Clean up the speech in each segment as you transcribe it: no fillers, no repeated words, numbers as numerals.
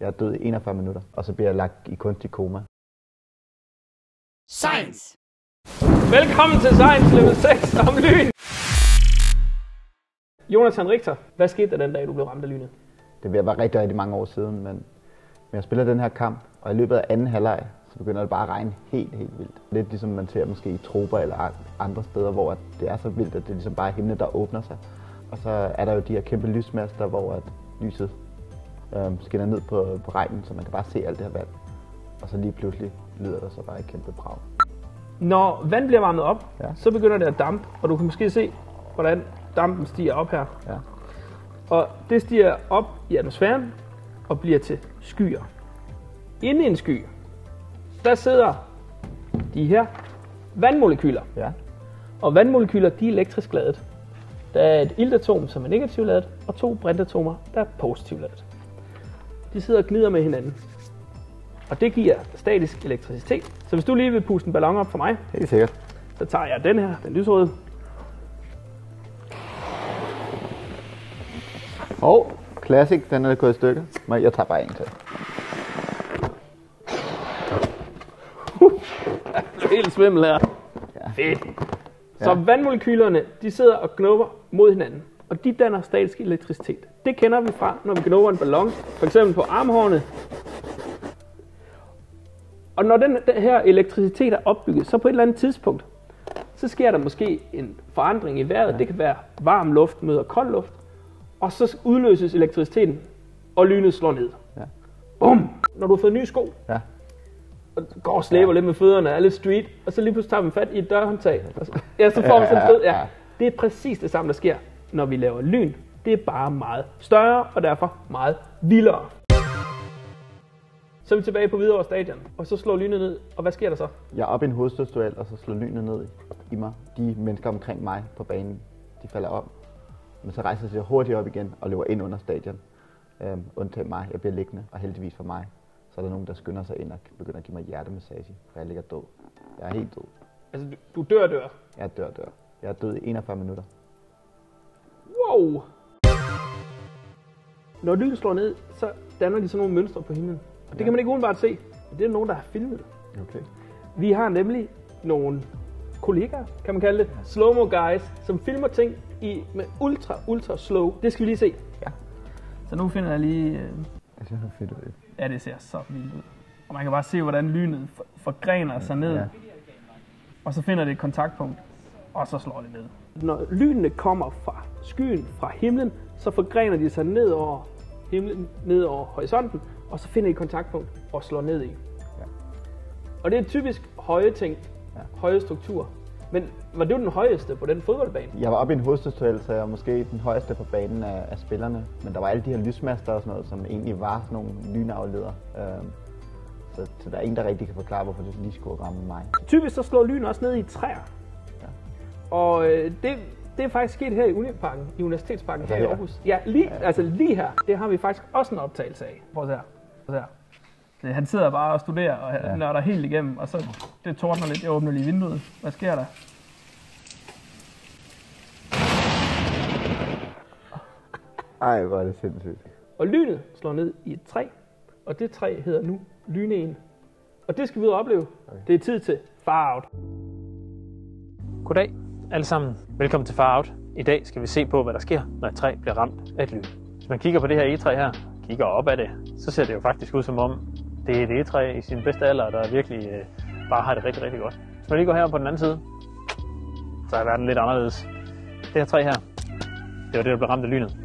Jeg er død i 41 minutter, og så bliver jeg lagt i kunstig koma. Science! Velkommen til Science Level 6 om lyn! Jonathan Richter, hvad skete der den dag, du blev ramt af lynet? Det var rigtig, rigtig mange år siden, men jeg spiller den her kamp, og i løbet af anden halvleg, så begynder det bare at regne helt vildt. Lidt ligesom man ser måske i troper eller andre steder, hvor det er så vildt, at det ligesom bare er himlen, der åbner sig. Og så er der jo de her kæmpe lysmaster, hvor at lyset skinner ned på regnen, så man kan bare se alt det her vand. Og så lige pludselig lyder der så bare et kæmpe brag. Når vand bliver varmet op, ja, så begynder det at dampe, og du kan måske se, hvordan dampen stiger op her. Ja. Og det stiger op i atmosfæren og bliver til skyer. Inde i en sky, der sidder de her vandmolekyler. Ja. Og vandmolekyler, de er elektrisk ladet. Der er et iltatom, som er negativt ladet, og to brintatomer, der er positivt ladet. De sidder og gnider med hinanden. Og det giver statisk elektricitet. Så hvis du lige vil puste en ballon op for mig, helt sikkert, så tager jeg den her, den lysrøde. Og classic, den er gået i stykker. Men jeg tager bare en til. Jeg er helt svimmel her. Ja. Fedt. Så ja, vandmolekylerne, de sidder og gnubber mod hinanden. Og de danner statisk elektricitet. Det kender vi fra, når vi gnubber en ballon. For eksempel på armhårene. Og når den her elektricitet er opbygget, så på et eller andet tidspunkt, så sker der måske en forandring i vejret. Ja. Det kan være varm luft møder kold luft. Og så udløses elektriciteten, og lynet slår ned. Ja. Bum! Når du har fået nye sko, ja, og går og slæber, ja, lidt med fødderne, er lidt street, og så lige pludselig tager man fat i et dørhåndtag. Ja, så får man sådan fed. Ja. Det er præcis det samme, der sker, når vi laver lyn. Det er bare meget større, og derfor meget vildere. Så er vi tilbage på Hvidovre stadion, og så slår lynet ned, og hvad sker der så? Jeg er oppe i en hovedstødsduel, og så slår lynet ned i mig. De mennesker omkring mig på banen, de falder om. Men så rejser jeg hurtigt op igen og løber ind under stadion. Undtagen mig, jeg bliver liggende, og heldigvis for mig, så er der nogen, der skynder sig ind og begynder at give mig hjertemassage, for jeg ligger død. Jeg er helt død. Altså, du dør? Jeg dør. Jeg er død i 41 minutter. Wow! Når lynet slår ned, så danner de sådan nogle mønstre på himlen. Og det, ja, kan man ikke umiddelbart se, men det er nogen, der har filmet. Okay. Vi har nemlig nogle kollegaer, kan man kalde det, slow-mo guys, som filmer ting med ultra slow. Det skal vi lige se. Ja. Så nu finder jeg lige... Det ser så fedt ud. Ja, det ser så vildt ud. Og man kan bare se, hvordan lynet forgrener sig ned. Ja. Og så finder det et kontaktpunkt, og så slår det ned. Når lynene kommer fra skyen, fra himlen, så forgrener de sig ned over himlen, ned over horisonten, og så finder de et kontaktpunkt og slår ned i. Ja. Og det er typisk høje ting, ja, høje strukturer. Men var du den højeste på den fodboldbane? Jeg var oppe i en hovedstødsduel, så jeg var måske den højeste på banen af spillerne. Men der var alle de her lysmaster og sådan noget, som egentlig var sådan nogle lynafledere. Så der er ingen, der rigtig kan forklare, hvorfor det lige skulle ramme mig. Typisk så slår lyn også ned i træer. Ja. Og det er faktisk sket her i Uniparken, i Universitetsparken, altså her i Aarhus. Ja, lige, ja, altså lige her. Det har vi faktisk også en optagelse af. Prøv at se her. Han sidder bare og studerer og, ja, nørder helt igennem, og så det tordner lidt. Jeg åbner lige vinduet. Hvad sker der? Ej, hvor er det sindssygt. Og lynet slår ned i et træ, og det træ hedder nu lyneen. Og det skal vi ud og opleve. Okay. Det er tid til Far Out. Goddag alle sammen. Velkommen til Far Out. I dag skal vi se på, hvad der sker, når et træ bliver ramt af et lyn. Hvis man kigger på det her egetræ her, kigger op ad det, så ser det jo faktisk ud som om, det er et egetræ i sin bedste alder, der virkelig bare har det rigtig godt. Hvis man lige går her på den anden side, så er verden lidt anderledes. Det her træ her, det var det, der blev ramt af lynet.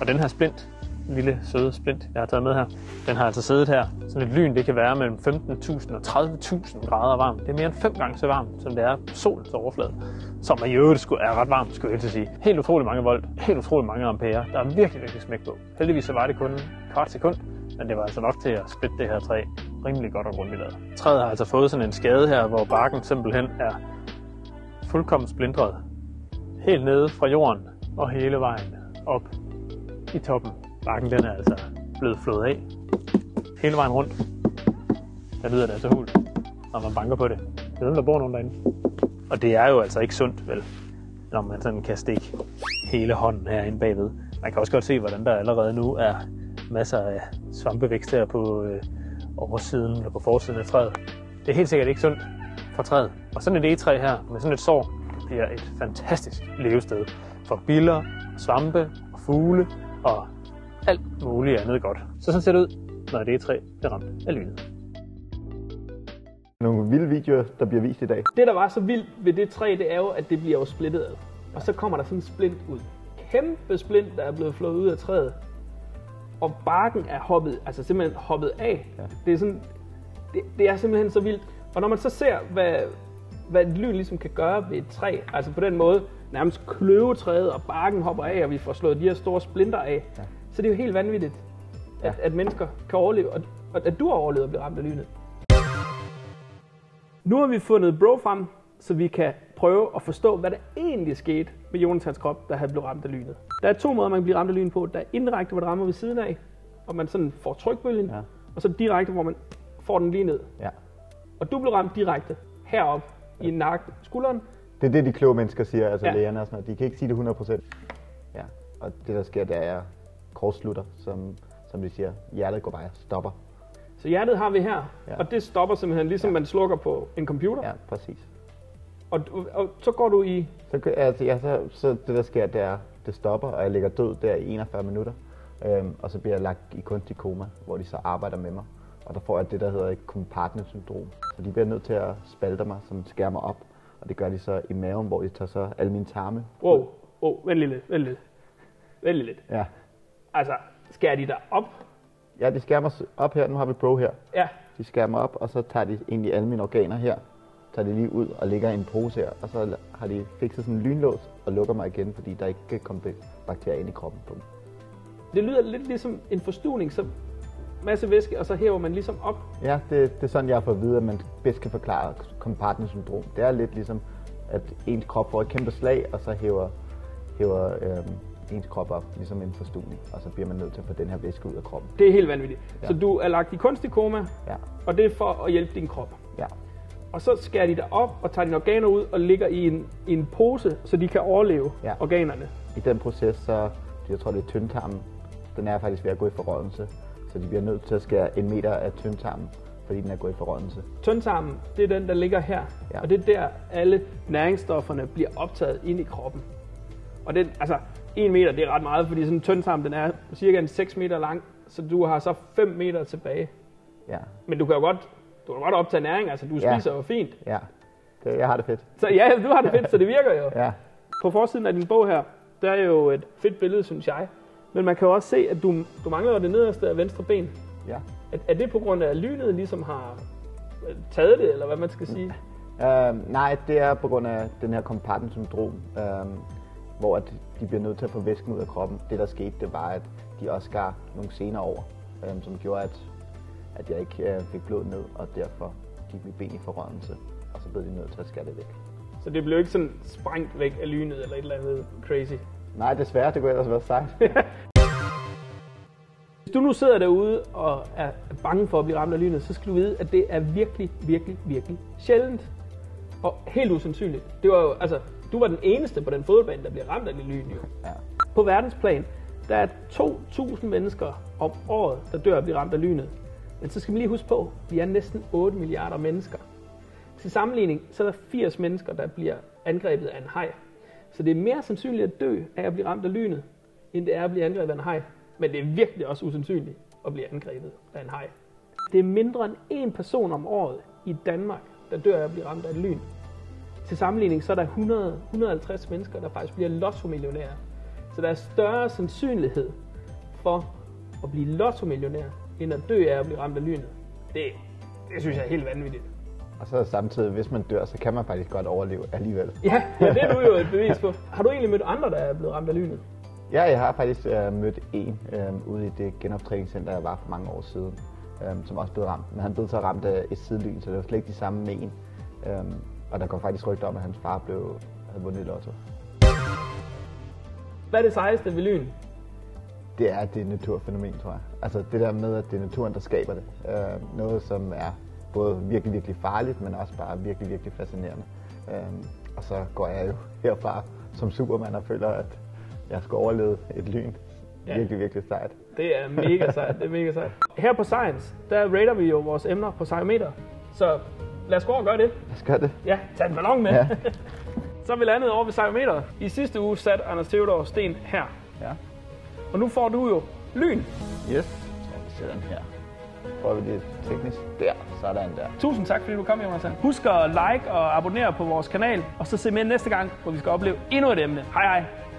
Og den her splint, den lille søde splint, jeg har taget med her, den har altså siddet her. Sådan et lyn, det kan være mellem 15.000 og 30.000 grader varmt. Det er mere end 5 gange så varmt, som det er på solens overflade, som i øvrigt er ret varmt, skulle jeg sige. Helt utrolig mange volt, helt utrolig mange ampere, der er virkelig smæk på. Heldigvis så var det kun et kvart sekund, men det var altså nok til at splitte det her træ rimelig godt og grundigt ad. Træet har altså fået sådan en skade her, hvor barken simpelthen er fuldkommen splintret. Helt nede fra jorden og hele vejen op i toppen. Barken den er altså blevet flået af hele vejen rundt. Der lyder det altså hult, når man banker på det. Det er dem, der bor nogen derinde. Og det er jo altså ikke sundt, vel, når man sådan kan stikke hele hånden herinde bagved. Man kan også godt se, hvordan der allerede nu er masser af svampevækst her på oversiden eller på forsiden af træet. Det er helt sikkert ikke sundt for træet. Og sådan et egetræ her med sådan et sår, det bliver et fantastisk levested for biller, svampe og fugle og alt muligt andet godt. Så sådan ser det ud, når et egetræ bliver ramt af lynet. Nogle vilde videoer, der bliver vist i dag. Det, der var så vildt ved det træ, det er jo, at det bliver jo splittet ad. Og så kommer der sådan en splint ud. Kæmpe splint, der er blevet flået ud af træet. Og barken er hoppet, altså simpelthen hoppet af. Ja. Det er sådan, det er simpelthen så vildt. Og når man så ser, hvad et lyn ligesom kan gøre ved et træ, altså på den måde, nærmest kløve træet, og barken hopper af, og vi får slået de her store splinter af. Ja. Så det er jo helt vanvittigt, at mennesker kan overleve, og at du har overlevet at blive ramt af lynet. Nu har vi fundet Bro frem, så vi kan prøve at forstå, hvad der egentlig skete med Jonathans krop, der havde blevet ramt af lynet. Der er to måder, man kan blive ramt af lynet på. Der er indirekte, hvor det rammer ved siden af, og man sådan får trykbølgen, og så direkte, hvor man får den lige ned. Ja. Og du blev ramt direkte heroppe i nakken, skulderen. Det er det, de kloge mennesker siger, altså lægerne og sådan noget. De kan ikke sige det 100%. Ja, og det der sker, der er kortslutter, som de siger, hjertet går bare og stopper. Så hjertet har vi her, og det stopper simpelthen, ligesom man slukker på en computer. Ja, præcis. Og så går du i... Så det der sker, det er, det stopper, og jeg ligger død der i 41 minutter. Og så bliver jeg lagt i kunstig koma, hvor de så arbejder med mig. Og der får jeg det, der hedder et kompartmentsyndrom. Så de bliver nødt til at spalte mig, som skærer mig op. Og det gør de så i maven, hvor de tager så alle mine tarme. Wow, vent lidt. Ja. Altså, skærer de dig op? Ja, de skærer mig op her. Nu har vi Bro her. Ja. De skærer mig op, og så tager de egentlig alle mine organer her. Tager de lige ud og lægger i en pose her. Og så har de fikset sådan en lynlås og lukker mig igen, fordi der ikke kan komme bakterier ind i kroppen på dem. Det lyder lidt ligesom en forstuvning, så masse væske, og så hæver man ligesom op. Ja, det er sådan, jeg har fået at vide, at man bedst kan forklare kompartmentsyndrom. Det er lidt ligesom, at ens krop får et kæmpe slag, og så hæver ens krop op, ligesom en forstuvning, og så bliver man nødt til at få den her væske ud af kroppen. Det er helt vanvittigt. Ja. Så du er lagt i kunstig koma, og det er for at hjælpe din krop. Ja. Og så skærer de dig op og tager dine organer ud og ligger i en pose, så de kan overleve organerne. I den proces, så jeg tror det er tyndtarmen, den er faktisk ved at gå i forrådnelse, så de bliver nødt til at skære en meter af tyndtarmen, fordi den er gået i forrådnelse. Tyndtarmen, det er den, der ligger her, og det er der, alle næringsstofferne bliver optaget ind i kroppen. Og den, altså, 1 meter, det er ret meget, fordi sådan en tyndtarm, den er cirka en 6 meter lang, så du har så 5 meter tilbage. Ja. Men du kan jo godt optage næring, altså du spiser jo fint. Ja, jeg har det fedt. Så ja, du har det fedt, så det virker jo. Ja. På forsiden af din bog her, der er jo et fedt billede, synes jeg. Men man kan jo også se, at du mangler det nederste af venstre ben. Ja. Er det på grund af, at lynet ligesom har taget det, eller hvad man skal sige? Nej, det er på grund af den her kompartmentsyndrom. Hvor de bliver nødt til at få væsken ud af kroppen. Det, der skete, det var, at de også skar nogle sener over, som gjorde, at jeg ikke fik blod ned, og derfor gik mit ben i forrørelse, og så blev de nødt til at skære det væk. Så det blev ikke sådan sprængt væk af lynet eller et eller andet crazy? Nej, desværre. Det kunne ellers være sejt. Hvis du nu sidder derude og er bange for at blive ramt af lynet, så skal du vide, at det er virkelig, virkelig, virkelig sjældent. Og helt usandsynligt. Det var jo, altså... Du var den eneste på den fodboldbane, der bliver ramt af det lyn. Ja. På verdensplan, der er 2.000 mennesker om året, der dør og bliver ramt af lynet. Men så skal man lige huske på, vi er næsten 8 milliarder mennesker. Til sammenligning, så er der 80 mennesker, der bliver angrebet af en haj. Så det er mere sandsynligt at dø af at blive ramt af lynet, end det er at blive angrebet af en haj. Men det er virkelig også usandsynligt at blive angrebet af en haj. Det er mindre end én person om året i Danmark, der dør af at blive ramt af et lyn. Til sammenligning så er der 100-150 mennesker, der faktisk bliver lotto-millionærer. Så der er større sandsynlighed for at blive lotto-millionær, end at dø af at blive ramt af lynet. Det synes jeg er helt vanvittigt. Og så samtidig, hvis man dør, så kan man faktisk godt overleve alligevel. Ja, det er du jo et bevis på. Har du egentlig mødt andre, der er blevet ramt af lynet? Ja, jeg har faktisk mødt en ude i det genoptræningscenter, jeg var for mange år siden, som også blev ramt. Men han blev så ramt af et sidelyn, så det var slet ikke de samme med en. Og der kom faktisk rygter om, at hans far havde vundet i lotto. Hvad er det sejeste ved lyn? Det er, at det er et naturfænomen, tror jeg. Altså det der med, at det er naturen, der skaber det. Noget, som er både virkelig, virkelig farligt, men også bare virkelig, virkelig fascinerende. Og så går jeg jo herfra som Superman og føler, at jeg skal overleve et lyn. Ja. Virkelig, virkelig sejt. Det er mega sejt, det er mega sejt. Her på Science, der rater vi jo vores emner på Science-meter. Så lad os gå og gøre det. Lad os gøre det. Ja, tag en ballon med. Ja. Så er vi landet over ved Science-meter. I sidste uge satte Anders Theodor Sten her. Ja. Og nu får du jo lyn. Yes. Så vi sætter den her. Prøver vi det teknisk. Der, sådan der. Tusind tak, fordi du kom, Jonathan. Husk at like og abonnere på vores kanal. Og så se med næste gang, hvor vi skal opleve endnu et emne. Hej hej.